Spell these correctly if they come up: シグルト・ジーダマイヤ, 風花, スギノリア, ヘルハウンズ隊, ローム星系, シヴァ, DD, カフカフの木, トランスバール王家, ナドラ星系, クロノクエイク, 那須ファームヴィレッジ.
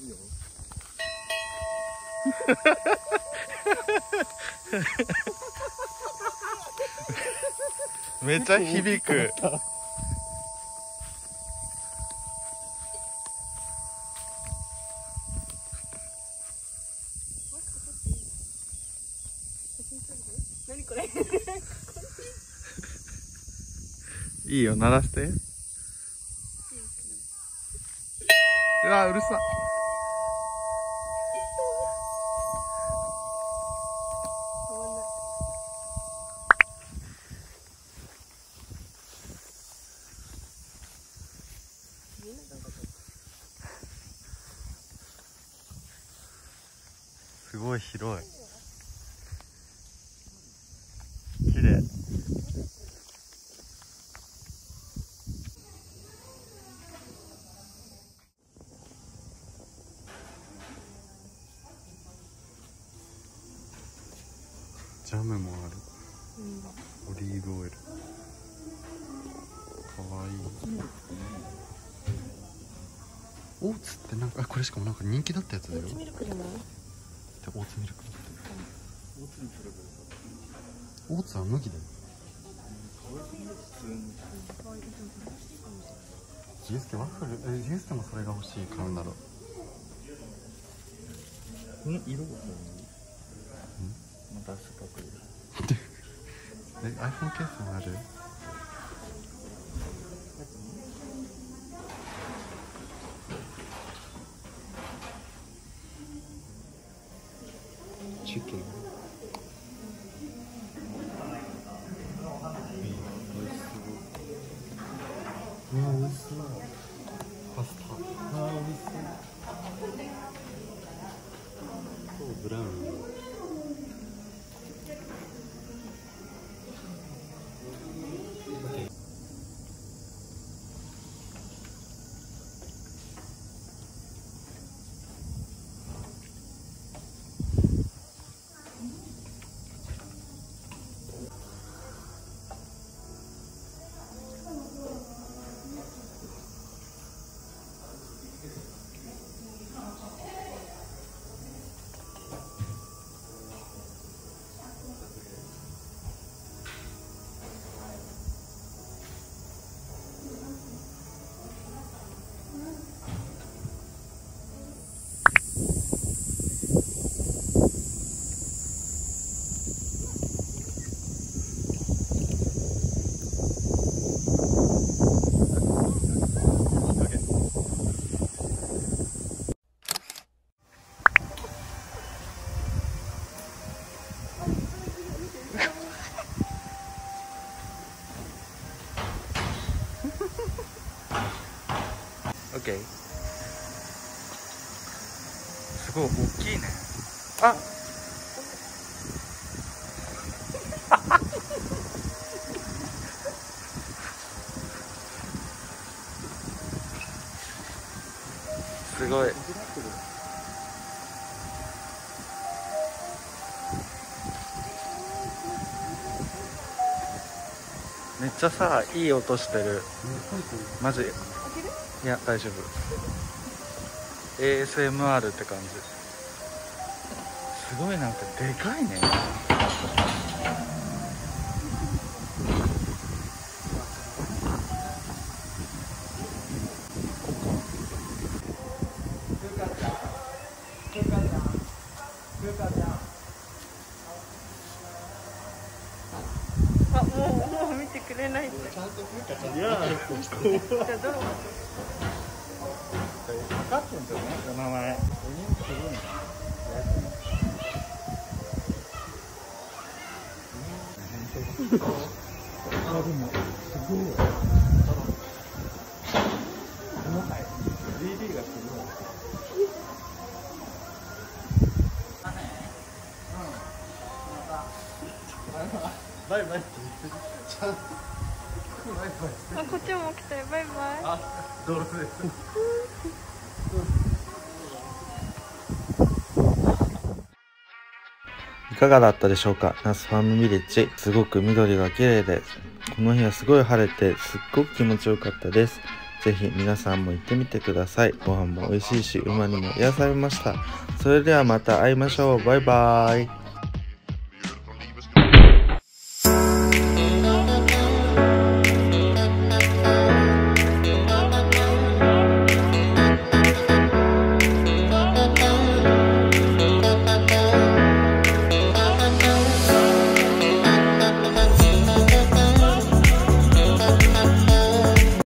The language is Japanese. tío.めっちゃ響く。何これ。いいよ、鳴らして。うわ、うるさ。すごい広い。綺麗。ジャムもある。オリーブオイル。かわいい。オーツってなんか、あ、これしかもなんか人気だったやつだよ。オーツミルク。オーツは麦だよ。ユースケワッフル、ユースケもそれが欲しい、買うんだろう。うん、色が。またせっかく。え、iPhone ケースもある。チキン。うん、美味しそう。パスタ。あ、美味しそう。そう、ブラウン。すごい大きいね。あっすごい。めっちゃさ、いい音してる。マジ。いや、大丈夫。ASMR って感じ。すごいなんかでかいね。あ、もう見てくれない。ちゃんと風花ちゃん。いや、分かってんじゃないか、名前。あ、でも、すごい。細かい。DD がすごい。バイバイって言ってる。ちゃんとバイバイ。あ、こっちも来てバイバイ。あ、道路です。いかがだったでしょうか。那須ファームヴィレッジ、すごく緑が綺麗で、この日はすごい晴れてすっごく気持ちよかったです。ぜひ皆さんも行ってみてください。ご飯も美味しいし、馬にも癒されました。それではまた会いましょう。バイバーイ。